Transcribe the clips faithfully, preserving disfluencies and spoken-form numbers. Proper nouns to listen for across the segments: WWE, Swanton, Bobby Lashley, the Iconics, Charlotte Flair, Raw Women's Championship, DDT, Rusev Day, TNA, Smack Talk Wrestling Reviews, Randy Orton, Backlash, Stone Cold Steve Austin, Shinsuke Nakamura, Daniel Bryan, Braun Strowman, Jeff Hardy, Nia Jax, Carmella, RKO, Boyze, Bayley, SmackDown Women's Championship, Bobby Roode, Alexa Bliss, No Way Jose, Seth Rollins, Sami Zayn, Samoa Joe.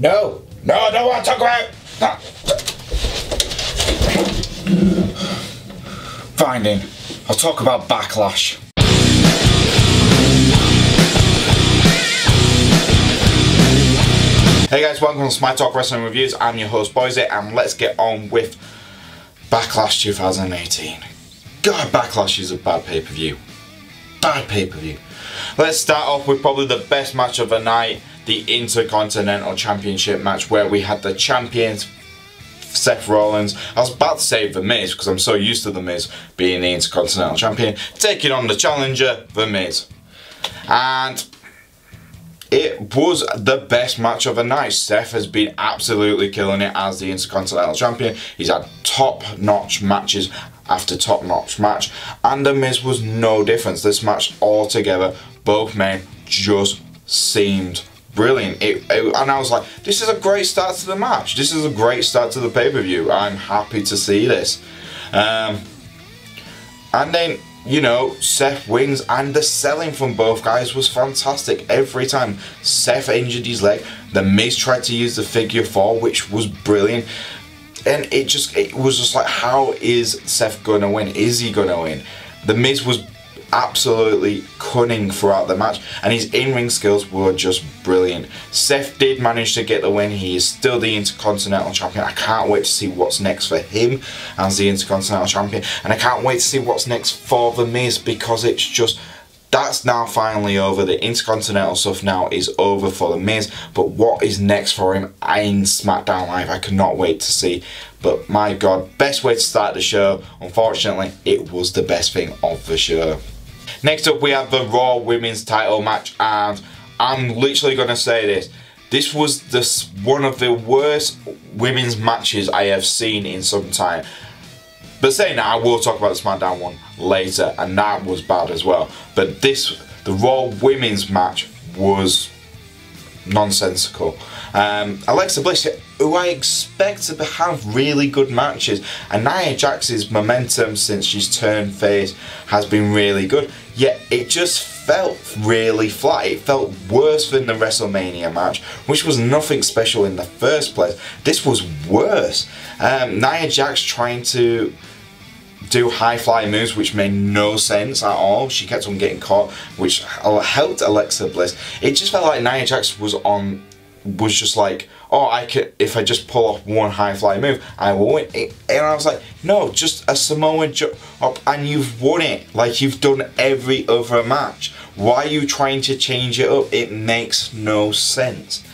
No, no, I don't want to talk about it. No. Fine then, I'll talk about Backlash. Hey guys, welcome to Smack Talk Wrestling Reviews. I'm your host Boyze, and let's get on with Backlash twenty eighteen. God, Backlash is a bad pay-per-view. Bad pay-per-view. Let's start off with probably the best match of the night, the Intercontinental Championship match, where we had the champions Seth Rollins, I was about to say The Miz, because I'm so used to The Miz being the Intercontinental Champion, taking on the challenger, The Miz. And it was the best match of the night. Seth has been absolutely killing it as the Intercontinental Champion. He's had top-notch matches after top-notch match, and The Miz was no difference. This match altogether, both men just seemed brilliant. It, it, and I was like, this is a great start to the match. This is a great start to the pay-per-view. I'm happy to see this. Um, and then, you know, Seth wins, and the selling from both guys was fantastic. Every time Seth injured his leg, The Miz tried to use the figure four, which was brilliant. And it just, it was just like, how is Seth going to win? Is he going to win? The Miz was absolutely cunning throughout the match, and his in-ring skills were just brilliant. Seth did manage to get the win. He is still the Intercontinental Champion. I can't wait to see what's next for him as the Intercontinental Champion, and I can't wait to see what's next for The Miz, because it's just, that's now finally over. The Intercontinental stuff now is over for The Miz, but what is next for him in SmackDown Live, I cannot wait to see. But my God, best way to start the show. Unfortunately, it was the best thing of the show. Next up, we have the Raw Women's Title match, and I'm literally going to say this. This was the, one of the worst women's matches I have seen in some time. But saying that, I will talk about the SmackDown one later, and that was bad as well. But this, the Raw Women's match was nonsensical. Um, Alexa Bliss, who I expect to have really good matches, and Nia Jax's momentum since she's turned face has been really good, yet it just felt really flat. It felt worse than the WrestleMania match, which was nothing special in the first place. This was worse. Um, Nia Jax trying to do high fly moves, which made no sense at all. She kept on getting caught, which helped Alexa Bliss. It just felt like Nia Jax was on, was just like, oh, I could, if I just pull off one high fly move, I will win. It, and I was like, no, just a Samoa Joe up, and you've won it. Like you've done every other match. Why are you trying to change it up? It makes no sense.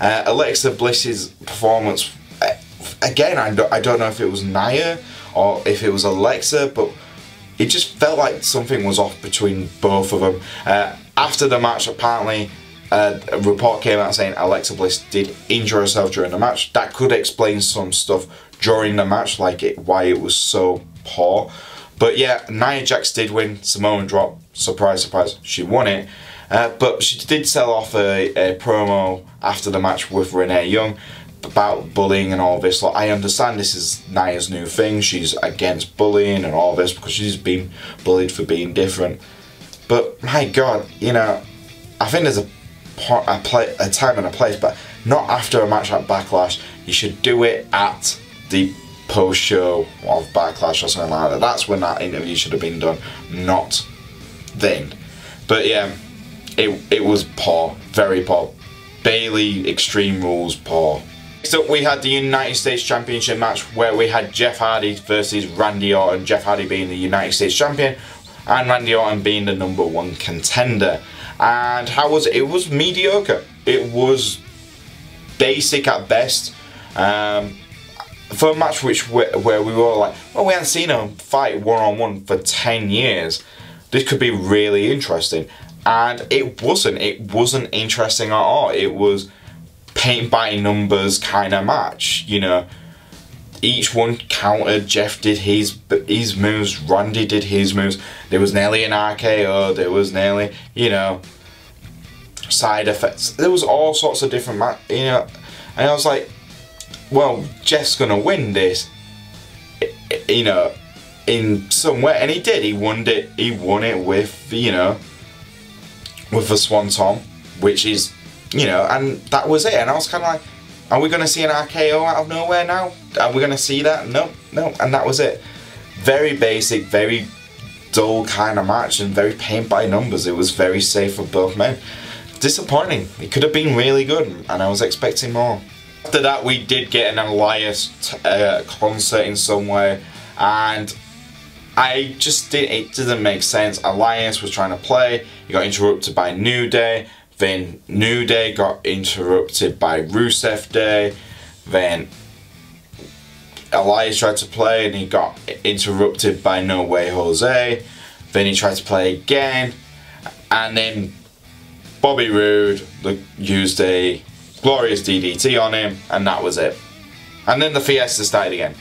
Uh, Alexa Bliss's performance, again, I don't, I don't know if it was Nia or if it was Alexa, but it just felt like something was off between both of them. Uh, after the match, apparently, uh, a report came out saying Alexa Bliss did injure herself during the match. That could explain some stuff during the match, like it, why it was so poor. But yeah, Nia Jax did win. Samoan drop. Surprise, surprise. She won it. Uh, but she did sell off a, a promo after the match with Renee Young about bullying and all this. Like, I understand this is Nia's new thing, she's against bullying and all this because she's been bullied for being different. But my God, you know, I think there's a, a, play, a time and a place, but not after a match like Backlash. You should do it at the post show of Backlash or something like that. That's when that interview should have been done, not then. But yeah, it, it was poor, very poor. Bayley, Extreme Rules, poor. Next up, we had the United States Championship match where we had Jeff Hardy versus Randy Orton. Jeff Hardy being the United States Champion and Randy Orton being the number one contender. And how was it? It was mediocre. It was basic at best. Um, for a match which where, where we were like, well, we hadn't seen a fight one-on-one for ten years. This could be really interesting. And it wasn't. It wasn't interesting at all. It was paint by numbers kind of match, you know. Each one countered. Jeff did his his moves. Randy did his moves. There was nearly an R K O. There was nearly, you know, side effects. There was all sorts of different match, you know. And I was like, well, Jeff's gonna win this, you know, in some way. And he did. He won it. He won it with, you know, with the Swanton, which is, you know, and that was it. And I was kind of like, Are we going to see an R K O out of nowhere now? Are we going to see that? No, no. And that was it. Very basic, very dull kind of match, and very paint by numbers. It was very safe for both men. Disappointing. It could have been really good, and I was expecting more. After that, we did get an Elias uh, concert in some way, and I just did. It didn't make sense. Elias was trying to play. He got interrupted by New Day. Then New Day got interrupted by Rusev Day. Then Elias tried to play and he got interrupted by No Way Jose. Then he tried to play again. And then Bobby Roode used a glorious D D T on him, and that was it. And then the fiesta started again.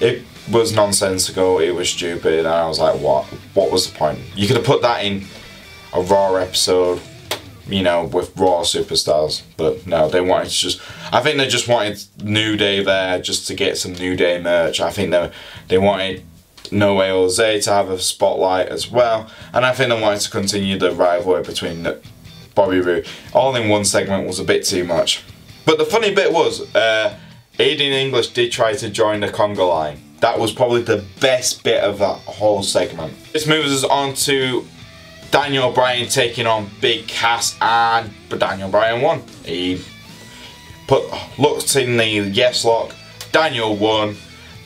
It was nonsensical, it was stupid, and I was like, what? What was the point? You could have put that in a Raw episode, you know, with Raw superstars, but no, they wanted to just, I think they just wanted New Day there just to get some New Day merch. I think they, they wanted No Way Jose to have a spotlight as well, and I think they wanted to continue the rivalry between the, Bobby Roode. All in one segment was a bit too much. But the funny bit was, uh, Aiden English did try to join the conga line. That was probably the best bit of that whole segment. This moves us on to Daniel Bryan taking on Big Cass, and but Daniel Bryan won. He put looked in the yes lock, Daniel won,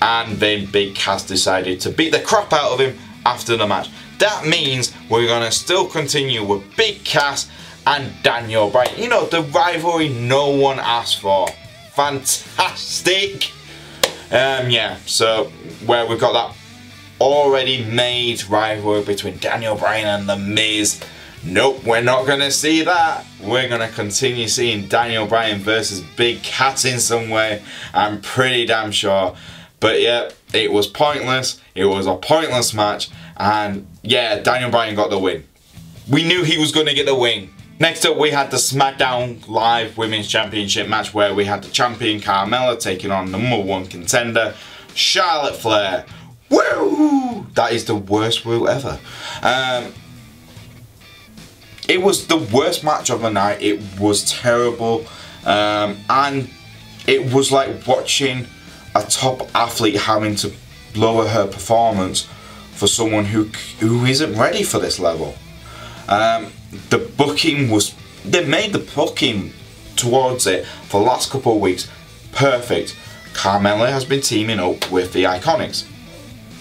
and then Big Cass decided to beat the crap out of him after the match. That means we're gonna still continue with Big Cass and Daniel Bryan. You know, the rivalry no one asked for. Fantastic. Um, yeah, so where we've got that already made rivalry between Daniel Bryan and the Miz. Nope, we're not going to see that. We're going to continue seeing Daniel Bryan versus Big Cass in some way. I'm pretty damn sure. But yeah, it was pointless. It was a pointless match. And yeah, Daniel Bryan got the win. We knew he was going to get the win. Next up, we had the SmackDown Live Women's Championship match, where we had the champion Carmella taking on number one contender Charlotte Flair. Woo! That is the worst woo ever. Um, it was the worst match of the night. It was terrible. Um, and it was like watching a top athlete having to lower her performance for someone who, who isn't ready for this level. Um, the booking was, they made the booking towards it for the last couple of weeks perfect. Carmella has been teaming up with the Iconics.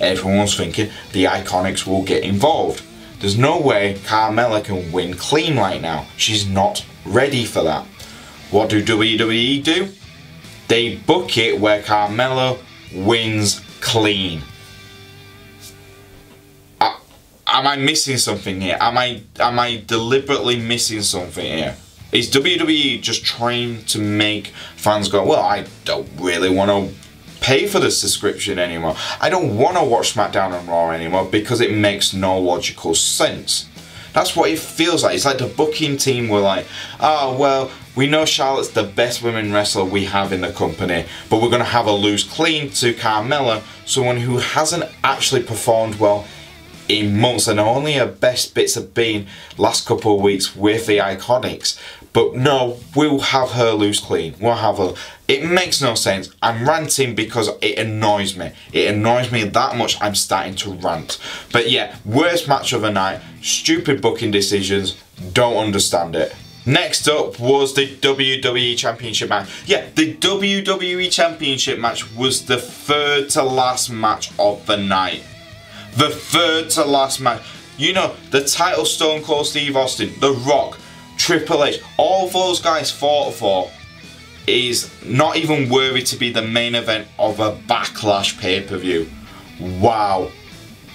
Everyone was thinking the Iconics will get involved. There's no way Carmella can win clean right now. She's not ready for that. What do W W E do? They book it where Carmella wins clean. Am I missing something here? Am I am I deliberately missing something here? Is W W E just trying to make fans go, well, I don't really want to pay for the subscription anymore. I don't want to watch SmackDown and Raw anymore because it makes no logical sense. That's what it feels like. It's like the booking team were like, oh, well, we know Charlotte's the best women wrestler we have in the company, but we're going to have a lose clean to Carmella, someone who hasn't actually performed well in months, and only her best bits have been last couple of weeks with the Iconics. But no, we'll have her loose clean. We'll have her. It makes no sense. I'm ranting because it annoys me. It annoys me that much I'm starting to rant. But yeah, worst match of the night. Stupid booking decisions. Don't understand it. Next up was the W W E Championship match. Yeah, the W W E Championship match was the third to last match of the night. The third to last match. You know, the title Stone Cold Steve Austin, The Rock, Triple H, all those guys fought for is not even worthy to be the main event of a Backlash pay-per-view. Wow.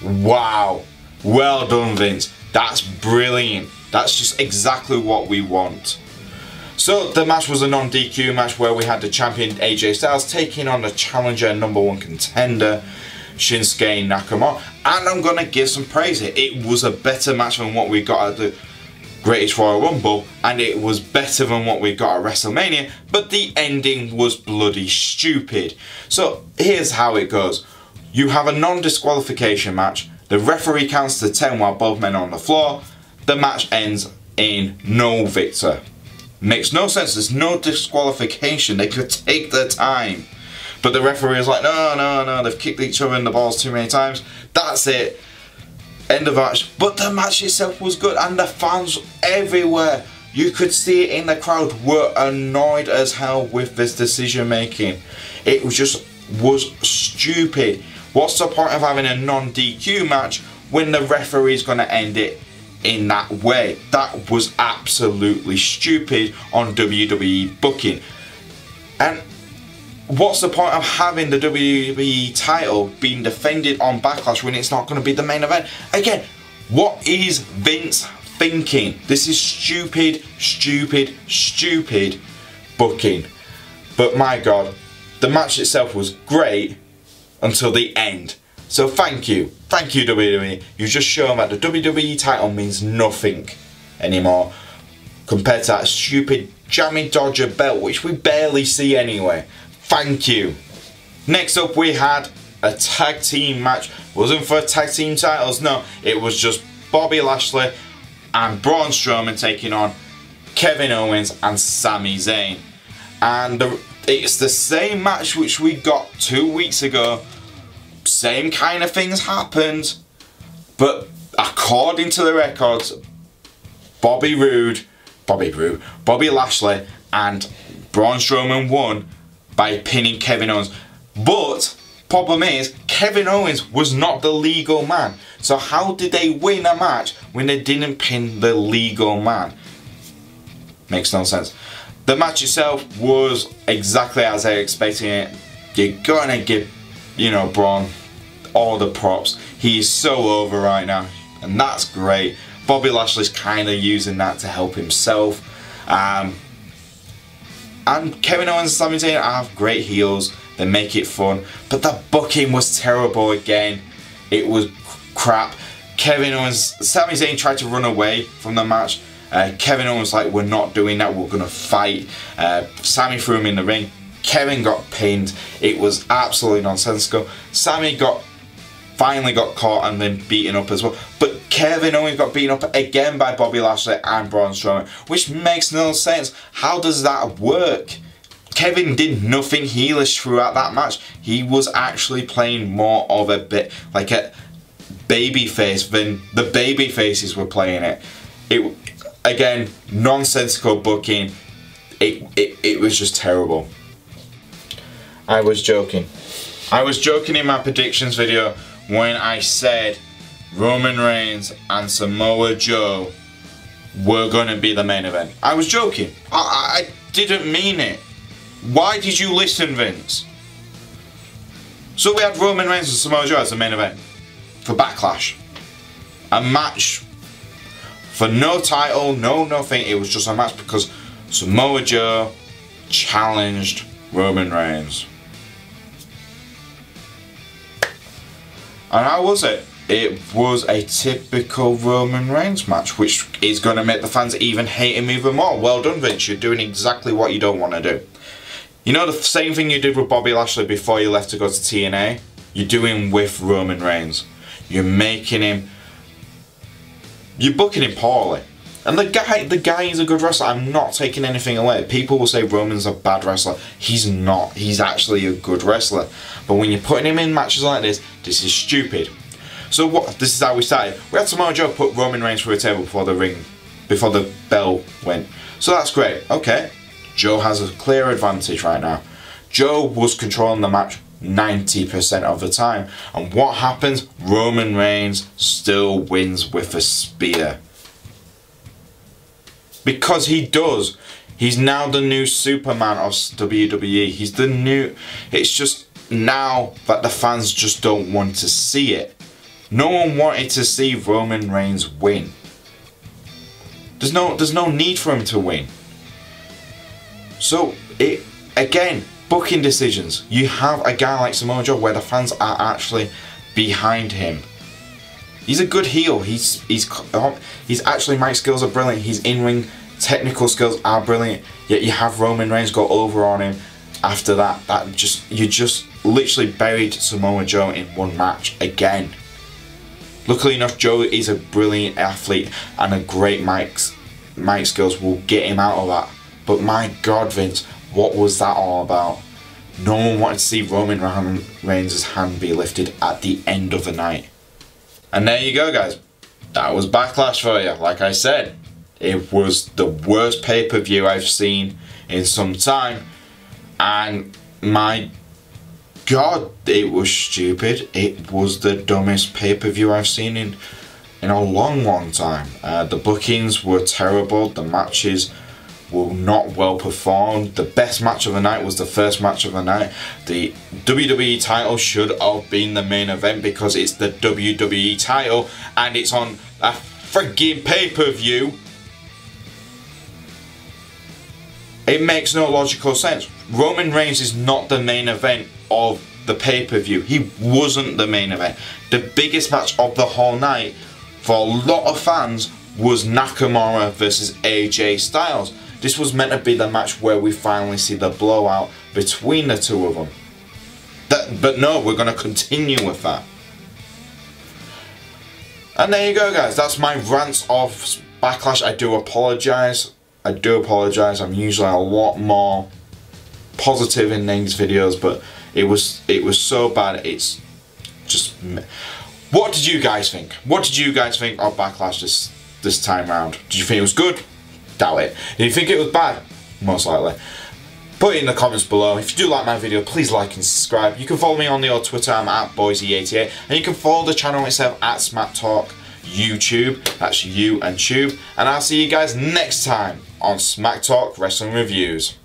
Wow. Well done, Vince. That's brilliant. That's just exactly what we want. So the match was a non-D Q match where we had the champion A J Styles taking on the challenger and number one contender Shinsuke Nakamura, and I'm going to give some praise here. It was a better match than what we got at the Greatest Royal Rumble, and it was better than what we got at WrestleMania, but the ending was bloody stupid. So here's how it goes. You have a non-disqualification match, the referee counts to ten while both men are on the floor, the match ends in no victor. Makes no sense. There's no disqualification. They could take their time. But the referee is like, no, no, no, they've kicked each other in the balls too many times. That's it. End of match. But the match itself was good, and the fans everywhere, you could see it in the crowd, were annoyed as hell with this decision making. It was just was stupid. What's the point of having a non D Q match when the referee's going to end it in that way? That was absolutely stupid on W W E booking. And what's the point of having the W W E title being defended on Backlash when it's not going to be the main event? Again, what is Vince thinking? This is stupid, stupid, stupid booking. But my God, the match itself was great until the end. So thank you. Thank you, W W E. You just show them that the W W E title means nothing anymore compared to that stupid jammy dodger belt, which we barely see anyway. Thank you. Next up, we had a tag team match. Wasn't for tag team titles, no. It was just Bobby Lashley and Braun Strowman taking on Kevin Owens and Sami Zayn. And the, it's the same match which we got two weeks ago. Same kind of things happened. But according to the records, Bobby Roode, Bobby Roode, Bobby Lashley and Braun Strowman won by pinning Kevin Owens. But problem is, Kevin Owens was not the legal man. So how did they win a match when they didn't pin the legal man? Makes no sense. The match itself was exactly as I expected it. You're gonna give, you know, Braun all the props. He is so over right now, and that's great. Bobby Lashley's kind of using that to help himself. Um, And Kevin Owens and Sami Zayn have great heels, they make it fun, but the booking was terrible again. It was crap. Kevin Owens, Sami Zayn tried to run away from the match. Uh, Kevin Owens like, we're not doing that, we're going to fight. Uh, Sami threw him in the ring, Kevin got pinned, it was absolutely nonsensical. Sami got finally got caught and then beaten up as well. But Kevin Owens got beaten up again by Bobby Lashley and Braun Strowman, which makes no sense. How does that work? Kevin did nothing heelish throughout that match. He was actually playing more of a bit like a babyface than the babyfaces were playing it. It again, nonsensical booking. It, it, it was just terrible. I was joking. I was joking in my predictions video when I said Roman Reigns and Samoa Joe were going to be the main event. I was joking. I, I didn't mean it. Why did you listen, Vince? So we had Roman Reigns and Samoa Joe as the main event for Backlash. A match for no title, no nothing. It was just a match because Samoa Joe challenged Roman Reigns. And how was it? It was a typical Roman Reigns match, which is going to make the fans even hate him even more. Well done, Vince. You're doing exactly what you don't want to do. You know the same thing you did with Bobby Lashley before you left to go to T N A? You're doing with Roman Reigns. You're making him... You're booking him poorly. And the guy, the guy is a good wrestler. I'm not taking anything away. People will say Roman's a bad wrestler. He's not. He's actually a good wrestler. But when you're putting him in matches like this, this is stupid. So what? This is how we started. We had Samoa Joe put Roman Reigns through a table before the ring, before the bell went. So that's great. Okay, Joe has a clear advantage right now. Joe was controlling the match ninety percent of the time, and what happens? Roman Reigns still wins with a spear because he does. He's now the new Superman of W W E. He's the new. It's just now that the fans just don't want to see it. No one wanted to see Roman Reigns win. There's no, there's no need for him to win. So, it again, booking decisions. You have a guy like Samoa Joe where the fans are actually behind him. He's a good heel. He's he's he's actually Mike's skills are brilliant. His in-ring technical skills are brilliant. Yet you have Roman Reigns go over on him. After that, that just you just literally buried Samoa Joe in one match again. Luckily enough, Joe is a brilliant athlete and a great mic, mic skills will get him out of that. But my God, Vince, what was that all about? No one wanted to see Roman Reigns' hand be lifted at the end of the night. And there you go, guys. That was Backlash for you. Like I said, it was the worst pay-per-view I've seen in some time. And my God, it was stupid. It was the dumbest pay-per-view I've seen in, in a long, long time. Uh, the bookings were terrible. The matches were not well performed. The best match of the night was the first match of the night. The W W E title should have been the main event because it's the W W E title and it's on a friggin' pay-per-view. It makes no logical sense. Roman Reigns is not the main event of the pay-per-view. He wasn't the main event. The biggest match of the whole night for a lot of fans was Nakamura versus A J Styles. This was meant to be the match where we finally see the blowout between the two of them. That, but no, we're going to continue with that. And there you go, guys. That's my rant of Backlash. I do apologise. I do apologise. I'm usually a lot more positive in these videos, but it was it was so bad. It's just. What did you guys think? What did you guys think of Backlash this this time round? Did you think it was good? Doubt it. Did you think it was bad? Most likely. Put it in the comments below. If you do like my video, please like and subscribe. You can follow me on the old Twitter. I'm at Boyze eighty-eight, and you can follow the channel itself at Smack Talk YouTube. That's you and Tube. And I'll see you guys next time on Smack Talk Wrestling Reviews.